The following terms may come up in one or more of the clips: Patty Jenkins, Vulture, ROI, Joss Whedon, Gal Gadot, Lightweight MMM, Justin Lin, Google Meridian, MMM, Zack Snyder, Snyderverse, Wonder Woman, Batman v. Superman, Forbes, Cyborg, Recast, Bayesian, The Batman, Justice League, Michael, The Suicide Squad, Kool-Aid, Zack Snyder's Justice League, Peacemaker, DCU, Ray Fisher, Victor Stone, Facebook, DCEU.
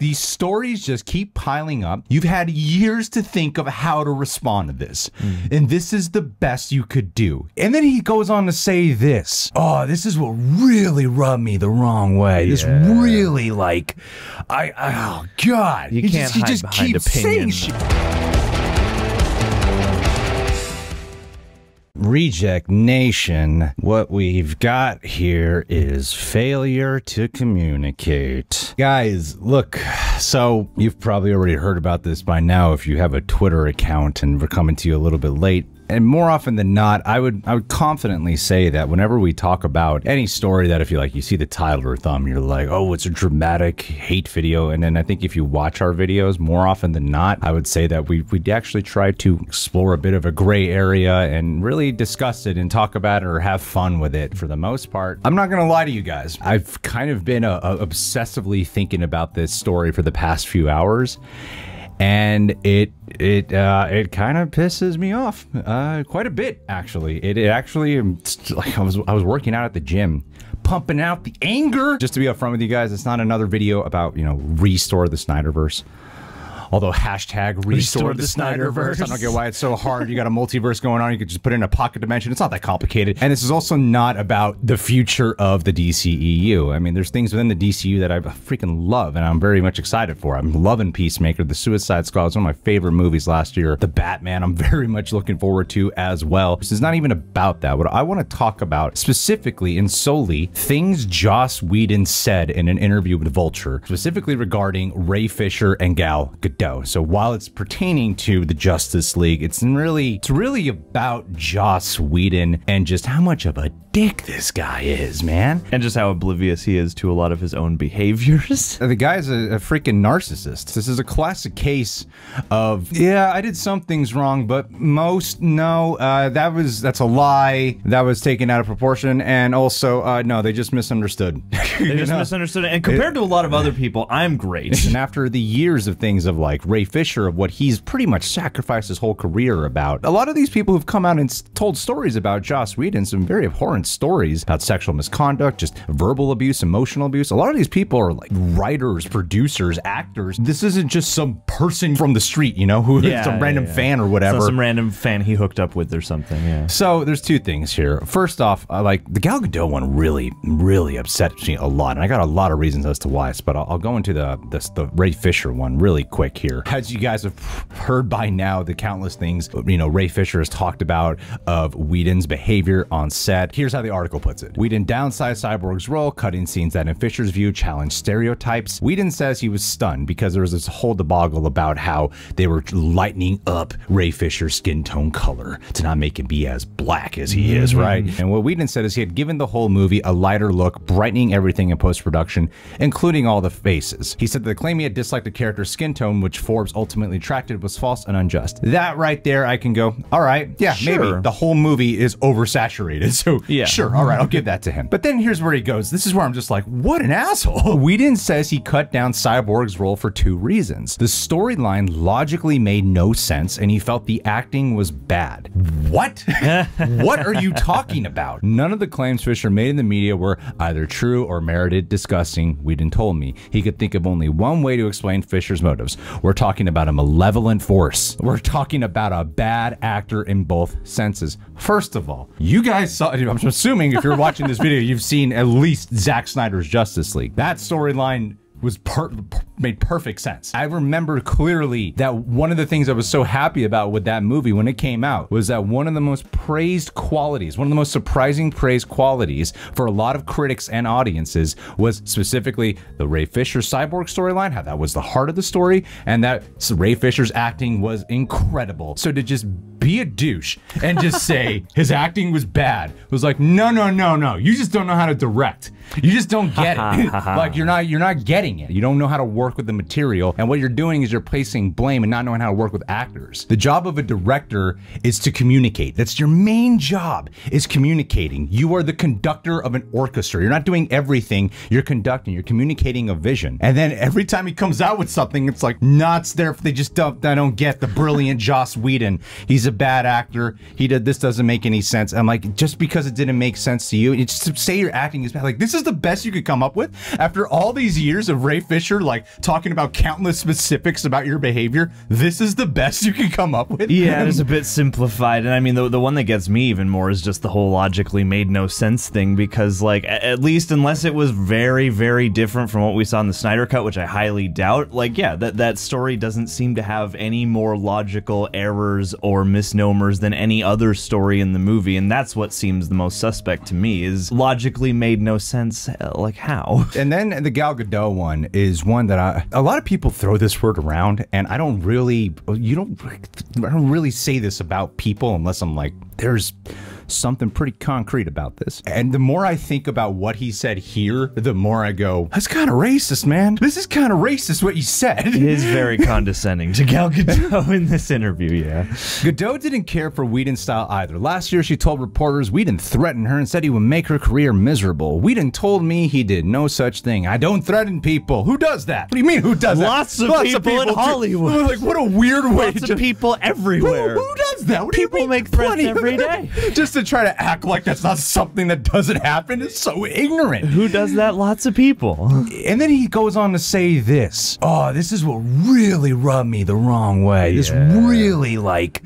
These stories just keep piling up. You've had years to think of how to respond to this. And this is the best you could do. And then he goes on to say this. Oh, this is what really rubbed me the wrong way. Yeah. This really, like, oh, God. You can't hide behind opinion. Reject Nation, what we've got here is failure to communicate. Guys, look, so you've probably already heard about this by now if you have a Twitter account, and we're coming to you a little bit late. And more often than not, I would confidently say that whenever we talk about any story that if you like, you see the title or thumb, you're like, oh, it's a dramatic hate video. And then I think if you watch our videos, more often than not, I would say that we actually try to explore a bit of a gray area and really discuss it and talk about it or have fun with it for the most part. I'm not gonna lie to you guys. I've kind of been obsessively thinking about this story for the past few hours. And it kind of pisses me off quite a bit, actually. It actually, like, I was working out at the gym, pumping out the anger. Just to be upfront with you guys, it's not another video about, you know, restore the Snyderverse. Although hashtag restore the Snyderverse. I don't get why it's so hard. You got a multiverse going on. You could just put it in a pocket dimension. It's not that complicated. And this is also not about the future of the DCEU. I mean, there's things within the DCU that I freaking love and I'm very much excited for. I'm loving Peacemaker. The Suicide Squad was one of my favorite movies last year. The Batman, I'm very much looking forward to as well. This is not even about that. What I want to talk about specifically and solely things Joss Whedon said in an interview with Vulture, specifically regarding Ray Fisher and Gal Gadot. So while it's pertaining to the Justice League, it's really about Joss Whedon and just how much of a dick this guy is, man. And just how oblivious he is to a lot of his own behaviors. The guy's a freaking narcissist. This is a classic case of, yeah, I did some things wrong, but most, no, that's a lie. That was taken out of proportion. And also, no, they just misunderstood. They just misunderstood. And compared to a lot of other people, I'm great. And after the years of things of like Ray Fisher, of what he's pretty much sacrificed his whole career about. A lot of these people who've come out and told stories about Joss Whedon, some very abhorrent stories about sexual misconduct, just verbal abuse, emotional abuse. A lot of these people are like writers, producers, actors. This isn't just some person from the street, you know, who yeah, some random fan or whatever. It's not some random fan he hooked up with or something, yeah. So there's two things here. First off, like the Gal Gadot one really, really upset me a lot. And I got a lot of reasons as to why, but I'll go into the Ray Fisher one really quick. Here. As you guys have heard by now, the countless things, you know, Ray Fisher has talked about of Whedon's behavior on set. Here's how the article puts it. Whedon downsized Cyborg's role, cutting scenes that in Fisher's view challenged stereotypes. Whedon says he was stunned because there was this whole debacle about how they were lightening up Ray Fisher's skin tone color to not make him be as black as he is, right? And what Whedon said is he had given the whole movie a lighter look, brightening everything in post-production, including all the faces. He said that the claim he had disliked the character's skin tone, which Forbes ultimately retracted, was false and unjust. That right there, I can go, all right, yeah, sure. Maybe the whole movie is oversaturated, so yeah, sure, all right, I'll give that to him. But then here's where he goes. This is where I'm just like, what an asshole. Whedon says he cut down Cyborg's role for two reasons. The storyline logically made no sense, and he felt the acting was bad. What? What are you talking about? None of the claims Fisher made in the media were either true or merited discussing. Whedon told me he could think of only one way to explain Fisher's motives. We're talking about a malevolent force. We're talking about a bad actor in both senses. First of all, you guys saw, I'm assuming if you're watching this video, you've seen at least Zack Snyder's Justice League. That storyline was made perfect sense. I remember clearly that one of the things I was so happy about with that movie when it came out was that one of the most praised qualities, one of the most surprising praised qualities for a lot of critics and audiences was specifically the Ray Fisher Cyborg storyline, how that was the heart of the story, and that Ray Fisher's acting was incredible. So to just be a douche and just say his acting was bad, it was like, no, no, no, no. You just don't know how to direct. You just don't get it. Like you're not getting it. You don't know how to work with the material. And what you're doing is you're placing blame and not knowing how to work with actors. The job of a director is to communicate. That's your main job, is communicating. You are the conductor of an orchestra. You're not doing everything. You're conducting, you're communicating a vision. And then every time he comes out with something, it's like, nah, it's there. They just don't get the brilliant Joss Whedon. He's a bad actor. He did this doesn't make any sense. I'm like, just because it didn't make sense to you, just say your acting is bad. Like, this is the best you could come up with after all these years of Ray Fisher like talking about countless specifics about your behavior. This is the best you could come up with. Yeah, it's a bit simplified, and I mean the one that gets me even more is just the whole logically made no sense thing, because like at least unless it was very, very different from what we saw in the Snyder Cut, which I highly doubt, like yeah, that story doesn't seem to have any more logical errors or misnomers than any other story in the movie, and that's what seems the most suspect to me, is logically made no sense. Like how? And then the Gal Gadot one is one that a lot of people throw this word around, and I don't really, I don't really say this about people unless I'm like, there's something pretty concrete about this. And the more I think about what he said here, the more I go, that's kind of racist, man. This is kind of racist what you said. It is very condescending to Gal Gadot in this interview, yeah. Gadot didn't care for Whedon's style either. Last year, she told reporters Whedon threatened her and said he would make her career miserable. Whedon told me he did no such thing. I don't threaten people. Who does that? What do you mean, who does that? Lots of people in Hollywood. Like, what a weird way. Lots of people everywhere. Who does that? What people do you mean? Make threats every day. Just to try to act like that's not something that doesn't happen is so ignorant. Who does that? Lots of people. And then he goes on to say this. Oh, this is what really rubbed me the wrong way. Yeah. This really, like,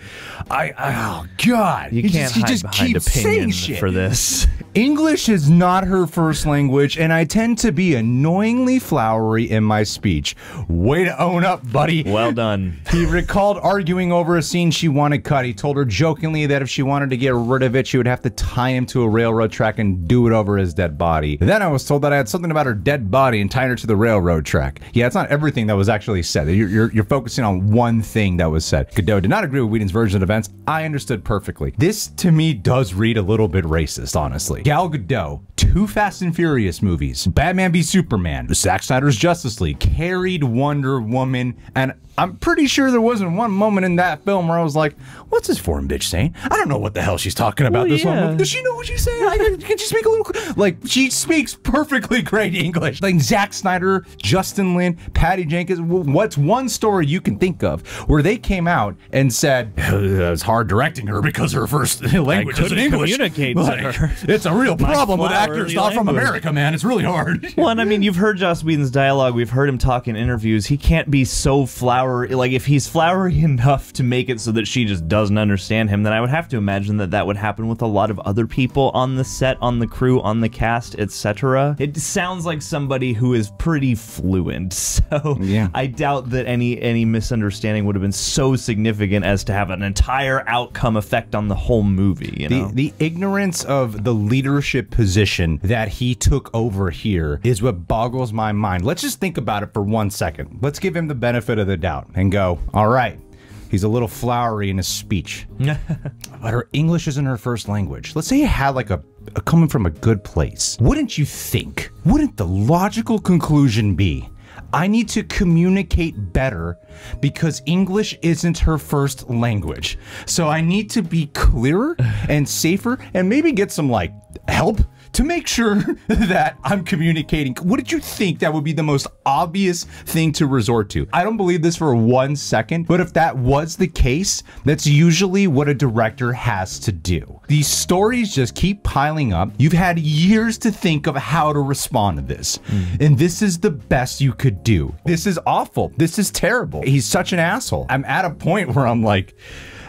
oh God. You can't hide behind opinion for this. English is not her first language, and I tend to be annoyingly flowery in my speech. Way to own up, buddy. Well done. He recalled arguing over a scene she wanted cut. He told her jokingly that if she wanted to get rid of it, she would have to tie him to a railroad track and do it over his dead body. Then I was told that I had something about her dead body and tying her to the railroad track. Yeah, it's not everything that was actually said. You're focusing on one thing that was said. Godot did not agree with Whedon's version of events. I understood perfectly. This, to me, does read a little bit racist, honestly. Gal Gadot, 2 Fast and Furious movies, Batman v. Superman, Zack Snyder's Justice League, carried Wonder Woman, and I'm pretty sure there wasn't one moment in that film where I was like, what's this foreign bitch saying? I don't know what the hell she's talking about this one. Does she know what she's saying? Can she speak a little? Like, she speaks perfectly great English. Like, Zack Snyder, Justin Lin, Patty Jenkins, what's one story you can think of where they came out and said, it was hard directing her because her first language is English. Communicate to her. It's a real problem with actors not from America, man. It's really hard. Well, and I mean, you've heard Joss Whedon's dialogue. We've heard him talk in interviews. He can't be so flowery. Like, if he's flowery enough to make it so that she just doesn't understand him, then I would have to imagine that that would happen with a lot of other people on the set, on the crew, on the cast, etc. It sounds like somebody who is pretty fluent, so yeah. I doubt that any misunderstanding would have been so significant as to have an entire outcome effect on the whole movie, you know? The ignorance of the leadership position that he took over here is what boggles my mind. Let's just think about it for 1 second. Let's give him the benefit of the doubt and go, all right, he's a little flowery in his speech, but her English isn't her first language. Let's say he had like a coming from a good place. Wouldn't you think, wouldn't the logical conclusion be, I need to communicate better because English isn't her first language. So I need to be clearer and safer and maybe get some like help to make sure that I'm communicating. What did you think that would be the most obvious thing to resort to? I don't believe this for 1 second, but if that was the case, that's usually what a director has to do. These stories just keep piling up. You've had years to think of how to respond to this, and this is the best you could do. This is awful. This is terrible. He's such an asshole. I'm at a point where I'm like,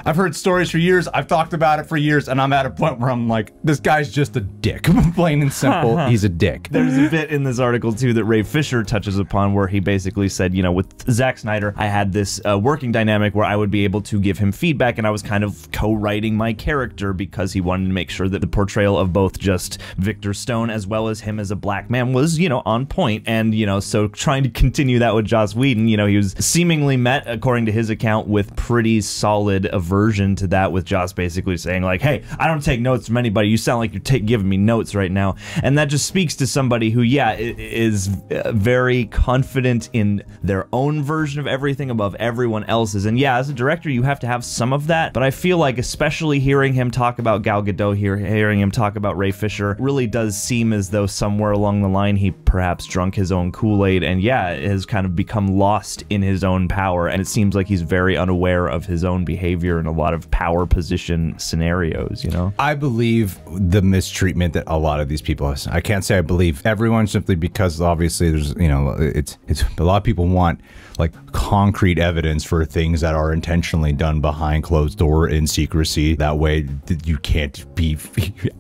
I've heard stories for years, I've talked about it for years, and I'm at a point where I'm like, this guy's just a dick. Plain and simple, he's a dick. There's a bit in this article, too, that Ray Fisher touches upon where he basically said, you know, with Zack Snyder, I had this working dynamic where I would be able to give him feedback, and I was kind of co-writing my character because he wanted to make sure that the portrayal of both just Victor Stone as well as him as a black man was, you know, on point. And, you know, so trying to continue that with Joss Whedon, you know, he was seemingly met, according to his account, with pretty solid version to that, with Joss basically saying like, hey, I don't take notes from anybody. You sound like you're giving me notes right now. And that just speaks to somebody who, yeah, is very confident in their own version of everything above everyone else's. And yeah, as a director, you have to have some of that. But I feel like especially hearing him talk about Gal Gadot here, hearing him talk about Ray Fisher, really does seem as though somewhere along the line he perhaps drunk his own Kool-Aid and yeah, has kind of become lost in his own power. And it seems like he's very unaware of his own behavior in a lot of power position scenarios, you know? I believe the mistreatment that a lot of these people have. I can't say I believe everyone simply because obviously there's, you know, it's a lot of people want like concrete evidence for things that are intentionally done behind closed door in secrecy. That way you can't be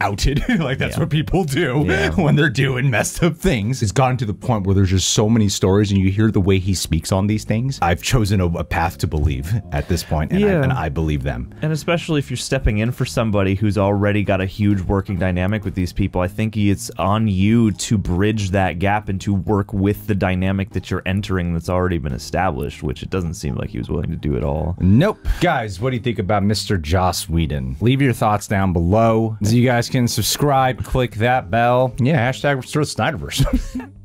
outed. Like that's what people do when they're doing messed up things. It's gotten to the point where there's just so many stories and you hear the way he speaks on these things. I've chosen a path to believe at this point, and, I believe them. And especially if you're stepping in for somebody who's already got a huge working dynamic with these people, I think it's on you to bridge that gap and to work with the dynamic that you're entering that's already been established, which it doesn't seem like he was willing to do at all. Nope. Guys, what do you think about Mr. Joss Whedon? Leave your thoughts down below. So you guys can subscribe, click that bell. Yeah, #Snyderverse.